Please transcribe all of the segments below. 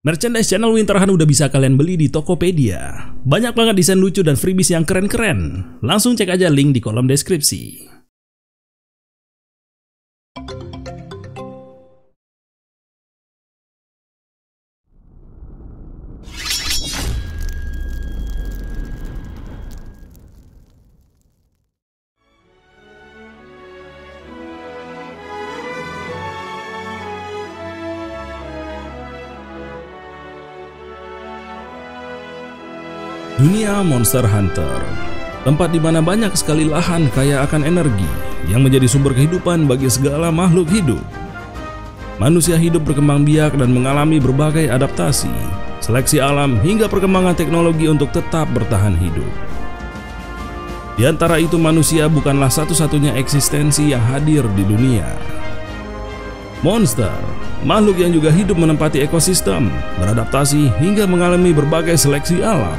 Merchandise channel Winter Hunt udah bisa kalian beli di Tokopedia. Banyak banget desain lucu dan freebies yang keren-keren. Langsung cek aja link di kolom deskripsi. Dunia Monster Hunter, tempat di mana banyak sekali lahan kaya akan energi yang menjadi sumber kehidupan bagi segala makhluk hidup. Manusia hidup berkembang biak dan mengalami berbagai adaptasi, seleksi alam hingga perkembangan teknologi untuk tetap bertahan hidup. Di antara itu manusia bukanlah satu-satunya eksistensi yang hadir di dunia. Monster, makhluk yang juga hidup menempati ekosistem, beradaptasi hingga mengalami berbagai seleksi alam.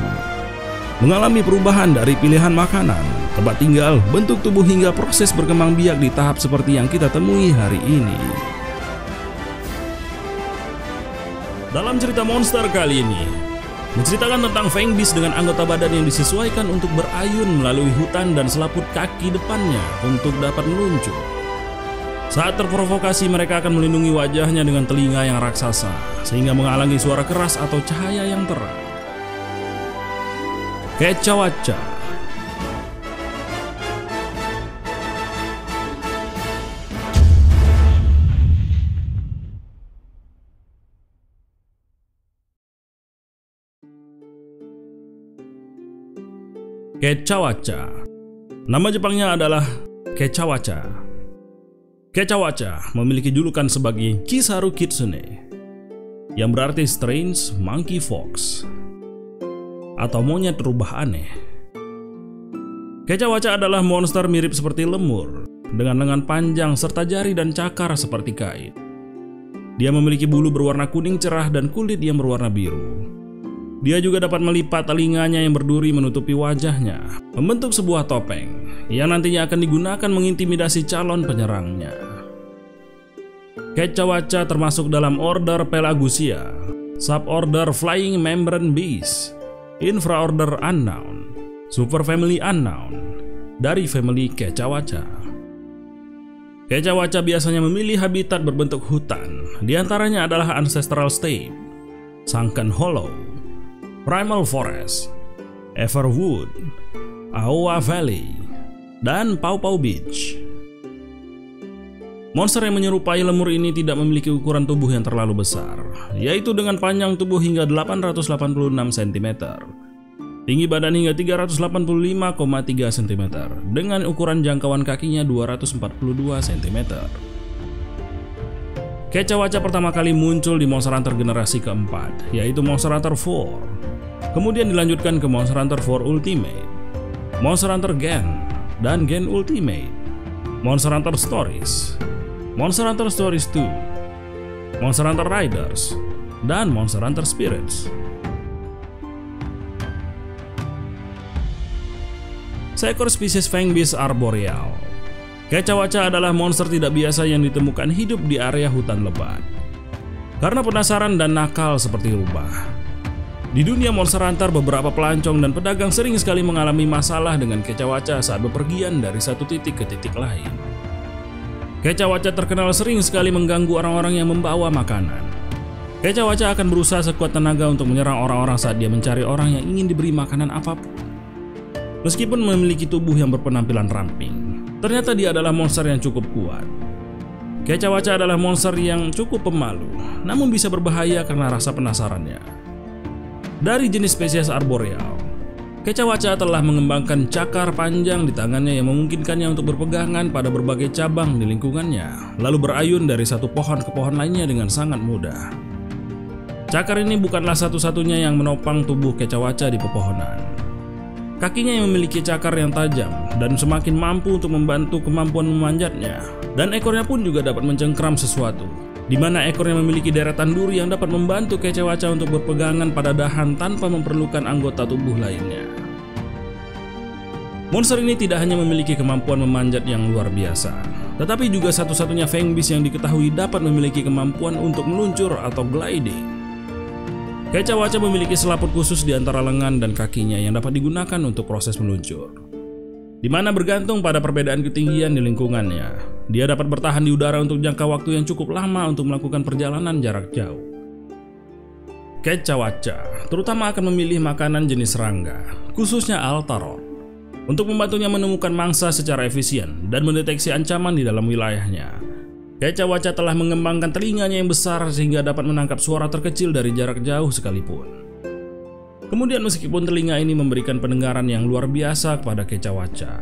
Mengalami perubahan dari pilihan makanan, tempat tinggal, bentuk tubuh hingga proses berkembang biak di tahap seperti yang kita temui hari ini. Dalam cerita monster kali ini, menceritakan tentang Fanged Beast dengan anggota badan yang disesuaikan untuk berayun melalui hutan dan selaput kaki depannya untuk dapat meluncur. Saat terprovokasi mereka akan melindungi wajahnya dengan telinga yang raksasa, sehingga menghalangi suara keras atau cahaya yang terang. Kecha Wacha. Kecha Wacha. Nama Jepangnya adalah Kecha Wacha. Kecha Wacha memiliki julukan sebagai Kisaru Kitsune, yang berarti Strange Monkey Fox, atau monyet rubah aneh. Kecha Wacha adalah monster mirip seperti lemur, dengan lengan panjang serta jari dan cakar seperti kain. Dia memiliki bulu berwarna kuning cerah dan kulit yang berwarna biru. Dia juga dapat melipat telinganya yang berduri menutupi wajahnya, membentuk sebuah topeng yang nantinya akan digunakan mengintimidasi calon penyerangnya. Kecha Wacha termasuk dalam order Pelagusia, suborder Flying Membrane Beast, infraorder Unknown, superfamily Unknown, dari family Kecha Wacha. Kecha Wacha biasanya memilih habitat berbentuk hutan, diantaranya adalah Ancestral State, Sunken Hollow, Primal Forest, Everwood, Aowa Valley, dan Pau Pau Beach. Monster yang menyerupai lemur ini tidak memiliki ukuran tubuh yang terlalu besar, yaitu dengan panjang tubuh hingga 886 cm, tinggi badan hingga 385,3 cm, dengan ukuran jangkauan kakinya 242 cm. Kecha Wacha pertama kali muncul di Monster Hunter generasi keempat, yaitu Monster Hunter 4. Kemudian dilanjutkan ke Monster Hunter 4 Ultimate, Monster Hunter Gen, dan Gen Ultimate, Monster Hunter Stories, Monster Hunter Stories 2, Monster Hunter Riders, dan Monster Hunter Spirits. Seekor spesies Fanged Beast Arboreal. Kecha Wacha adalah monster tidak biasa yang ditemukan hidup di area hutan lebat, karena penasaran dan nakal seperti rubah. Di dunia Monster Hunter, beberapa pelancong dan pedagang sering sekali mengalami masalah dengan Kecha Wacha saat bepergian dari satu titik ke titik lain. Kecha Wacha terkenal sering sekali mengganggu orang-orang yang membawa makanan. Kecha Wacha akan berusaha sekuat tenaga untuk menyerang orang-orang saat dia mencari orang yang ingin diberi makanan apapun. Meskipun memiliki tubuh yang berpenampilan ramping, ternyata dia adalah monster yang cukup kuat. Kecha Wacha adalah monster yang cukup pemalu, namun bisa berbahaya karena rasa penasarannya. Dari jenis spesies arboreal, Kecha Wacha telah mengembangkan cakar panjang di tangannya yang memungkinkannya untuk berpegangan pada berbagai cabang di lingkungannya, lalu berayun dari satu pohon ke pohon lainnya dengan sangat mudah. Cakar ini bukanlah satu-satunya yang menopang tubuh Kecha Wacha di pepohonan. Kakinya yang memiliki cakar yang tajam dan semakin mampu untuk membantu kemampuan memanjatnya, dan ekornya pun juga dapat mencengkram sesuatu, di mana ekornya memiliki deretan duri yang dapat membantu Kecha Wacha untuk berpegangan pada dahan tanpa memerlukan anggota tubuh lainnya. Monster ini tidak hanya memiliki kemampuan memanjat yang luar biasa, tetapi juga satu-satunya Fanged Beast yang diketahui dapat memiliki kemampuan untuk meluncur atau gliding. Kecha Wacha memiliki selaput khusus di antara lengan dan kakinya yang dapat digunakan untuk proses meluncur, di mana bergantung pada perbedaan ketinggian di lingkungannya. Dia dapat bertahan di udara untuk jangka waktu yang cukup lama untuk melakukan perjalanan jarak jauh. Kecha Wacha terutama akan memilih makanan jenis serangga, khususnya Altarot, untuk membantunya menemukan mangsa secara efisien dan mendeteksi ancaman di dalam wilayahnya. Kecha Wacha telah mengembangkan telinganya yang besar sehingga dapat menangkap suara terkecil dari jarak jauh sekalipun. Kemudian meskipun telinga ini memberikan pendengaran yang luar biasa kepada Kecha Wacha,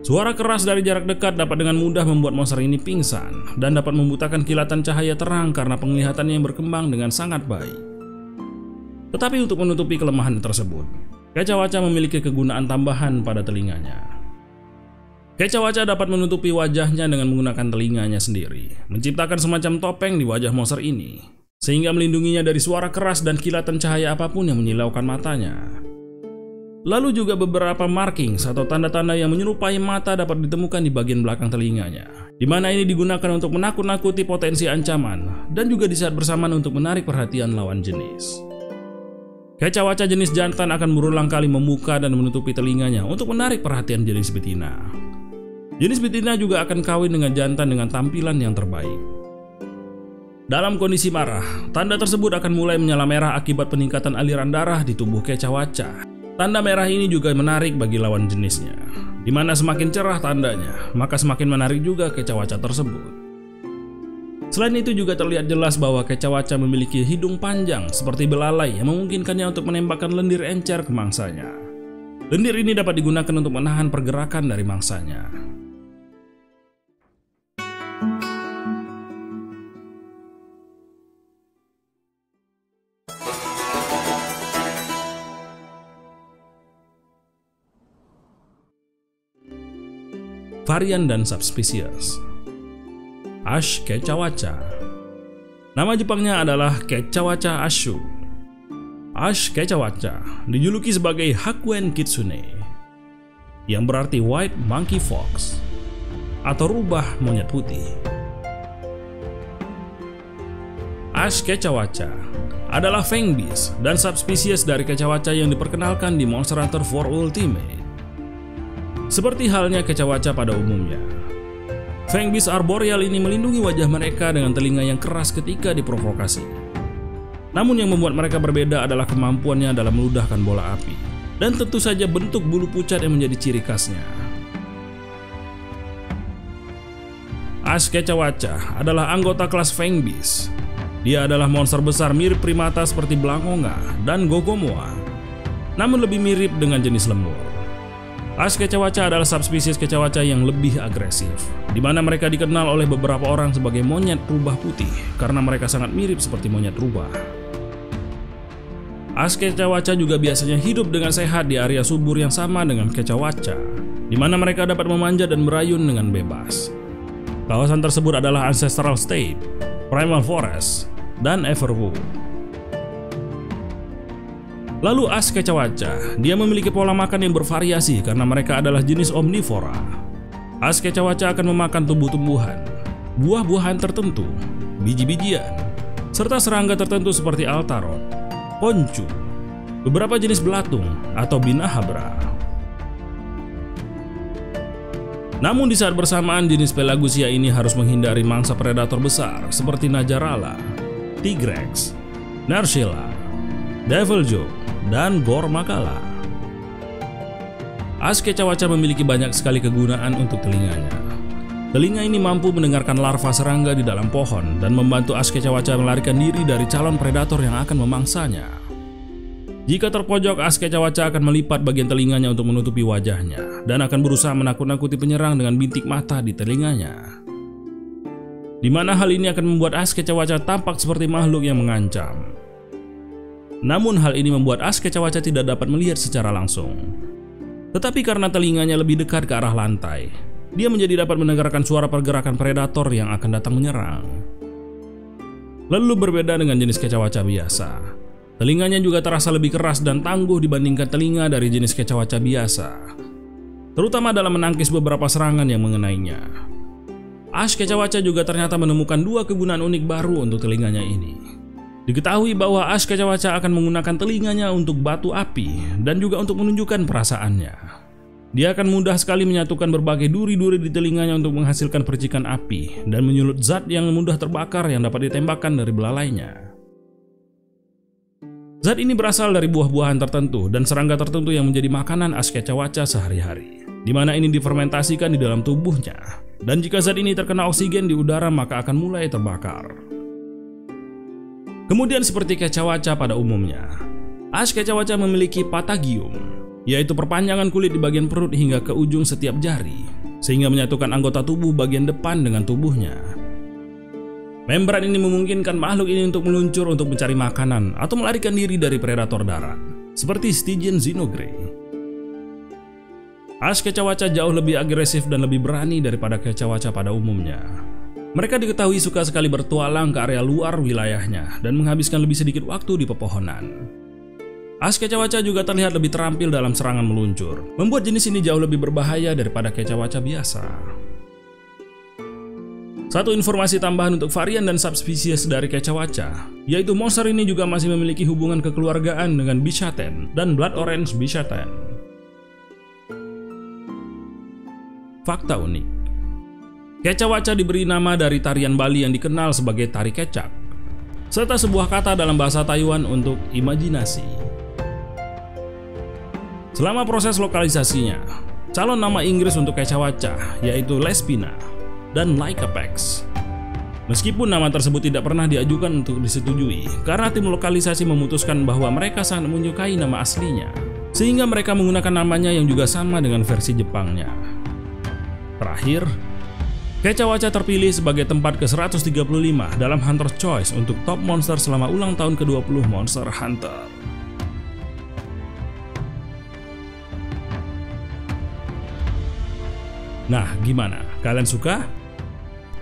suara keras dari jarak dekat dapat dengan mudah membuat monster ini pingsan dan dapat membutakan kilatan cahaya terang karena penglihatannya yang berkembang dengan sangat baik. Tetapi untuk menutupi kelemahan tersebut, Kecha Wacha memiliki kegunaan tambahan pada telinganya. Kecha Wacha dapat menutupi wajahnya dengan menggunakan telinganya sendiri, menciptakan semacam topeng di wajah monster ini, sehingga melindunginya dari suara keras dan kilatan cahaya apapun yang menyilaukan matanya. Lalu juga beberapa markings atau tanda-tanda yang menyerupai mata dapat ditemukan di bagian belakang telinganya, di mana ini digunakan untuk menakut-nakuti potensi ancaman dan juga di saat bersamaan untuk menarik perhatian lawan jenis. Kecha Wacha jenis jantan akan berulang kali membuka dan menutupi telinganya untuk menarik perhatian jenis betina. Jenis betina juga akan kawin dengan jantan dengan tampilan yang terbaik. Dalam kondisi marah, tanda tersebut akan mulai menyala merah akibat peningkatan aliran darah di tubuh Kecha Wacha. Tanda merah ini juga menarik bagi lawan jenisnya, dimana semakin cerah tandanya, maka semakin menarik juga Kecha Wacha tersebut. Selain itu juga terlihat jelas bahwa Kecha Wacha memiliki hidung panjang seperti belalai yang memungkinkannya untuk menembakkan lendir encer ke mangsanya. Lendir ini dapat digunakan untuk menahan pergerakan dari mangsanya. Varian dan subspesies. Ash Kecha Wacha. Nama Jepangnya adalah Kecha Wacha Ashu. Ash Kecha Wacha dijuluki sebagai Hakuen Kitsune, yang berarti White Monkey Fox atau rubah monyet putih. Ash Kecha Wacha adalah Fanged Beast dan subspesies dari Kecha Wacha yang diperkenalkan di Monster Hunter 4 Ultimate. Seperti halnya Kecha Wacha pada umumnya, Fanged Beast Arboreal ini melindungi wajah mereka dengan telinga yang keras ketika diprovokasi. Namun yang membuat mereka berbeda adalah kemampuannya dalam meludahkan bola api, dan tentu saja bentuk bulu pucat yang menjadi ciri khasnya. Ash Kecha Wacha adalah anggota kelas Fanged Beast. Dia adalah monster besar mirip primata seperti Belangonga dan Gogomoa, namun lebih mirip dengan jenis lemur. Ash Kecha Wacha adalah subspesies Kecha Wacha yang lebih agresif, di mana mereka dikenal oleh beberapa orang sebagai monyet rubah putih karena mereka sangat mirip seperti monyet rubah. Ash Kecha Wacha juga biasanya hidup dengan sehat di area subur yang sama dengan Kecha Wacha, di mana mereka dapat memanjat dan berayun dengan bebas. Kawasan tersebut adalah Ancestral State, Primal Forest, dan Everwood. Lalu Ash Kecha Wacha, dia memiliki pola makan yang bervariasi karena mereka adalah jenis omnivora. Ash Kecha Wacha akan memakan tumbuh-tumbuhan, buah-buahan tertentu, biji-bijian, serta serangga tertentu seperti Altarot, Poncu, beberapa jenis belatung, atau Binahabra. Namun di saat bersamaan jenis Pelagusia ini harus menghindari mangsa predator besar seperti Najarala, Tigrex, Narsila, Deviljo, dan Bormakala. Ash Kecha Wacha memiliki banyak sekali kegunaan untuk telinganya. Telinga ini mampu mendengarkan larva serangga di dalam pohon dan membantu Ash Kecha Wacha melarikan diri dari calon predator yang akan memangsanya. Jika terpojok, Ash Kecha Wacha akan melipat bagian telinganya untuk menutupi wajahnya dan akan berusaha menakut-nakuti penyerang dengan bintik mata di telinganya, di mana hal ini akan membuat Ash Kecha Wacha tampak seperti makhluk yang mengancam. Namun hal ini membuat Ash Kecha Wacha tidak dapat melihat secara langsung. Tetapi karena telinganya lebih dekat ke arah lantai, dia menjadi dapat mendengarkan suara pergerakan predator yang akan datang menyerang. Lalu berbeda dengan jenis Kecha Wacha biasa, telinganya juga terasa lebih keras dan tangguh dibandingkan telinga dari jenis Kecha Wacha biasa, terutama dalam menangkis beberapa serangan yang mengenainya. Ash Kecha Wacha juga ternyata menemukan dua kegunaan unik baru untuk telinganya ini. Diketahui bahwa Ash Kecha Wacha akan menggunakan telinganya untuk batu api dan juga untuk menunjukkan perasaannya. Dia akan mudah sekali menyatukan berbagai duri-duri di telinganya untuk menghasilkan percikan api dan menyulut zat yang mudah terbakar yang dapat ditembakkan dari belalainya. Zat ini berasal dari buah-buahan tertentu dan serangga tertentu yang menjadi makanan Ash Kecha Wacha sehari-hari, di mana ini difermentasikan di dalam tubuhnya. Dan jika zat ini terkena oksigen di udara maka akan mulai terbakar. Kemudian seperti Kecha Wacha pada umumnya, Ash Kecha Wacha memiliki Patagium, yaitu perpanjangan kulit di bagian perut hingga ke ujung setiap jari, sehingga menyatukan anggota tubuh bagian depan dengan tubuhnya. Membran ini memungkinkan makhluk ini untuk meluncur untuk mencari makanan atau melarikan diri dari predator darat, seperti Stygian Xenogray. Ash Kecha Wacha jauh lebih agresif dan lebih berani daripada Kecha Wacha pada umumnya. Mereka diketahui suka sekali bertualang ke area luar wilayahnya dan menghabiskan lebih sedikit waktu di pepohonan. Ash Kecha Wacha juga terlihat lebih terampil dalam serangan meluncur, membuat jenis ini jauh lebih berbahaya daripada Kecha Wacha biasa. Satu informasi tambahan untuk varian dan subspesies dari Kecha Wacha, yaitu monster ini juga masih memiliki hubungan kekeluargaan dengan Bishaten dan Blood Orange Bishaten. Fakta unik. Kecha Wacha diberi nama dari tarian Bali yang dikenal sebagai tari kecak, serta sebuah kata dalam bahasa Taiwan untuk imajinasi. Selama proses lokalisasinya, calon nama Inggris untuk Kecha Wacha yaitu Lespina dan Lycapex. Meskipun nama tersebut tidak pernah diajukan untuk disetujui, karena tim lokalisasi memutuskan bahwa mereka sangat menyukai nama aslinya, sehingga mereka menggunakan namanya yang juga sama dengan versi Jepangnya. Terakhir, Kecha Wacha terpilih sebagai tempat ke-135 dalam Hunter's Choice untuk top monster selama ulang tahun ke-20 Monster Hunter. Nah, gimana? Kalian suka?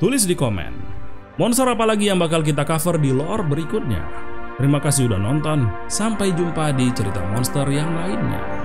Tulis di komen. Monster apa lagi yang bakal kita cover di lore berikutnya? Terima kasih udah nonton. Sampai jumpa di cerita monster yang lainnya.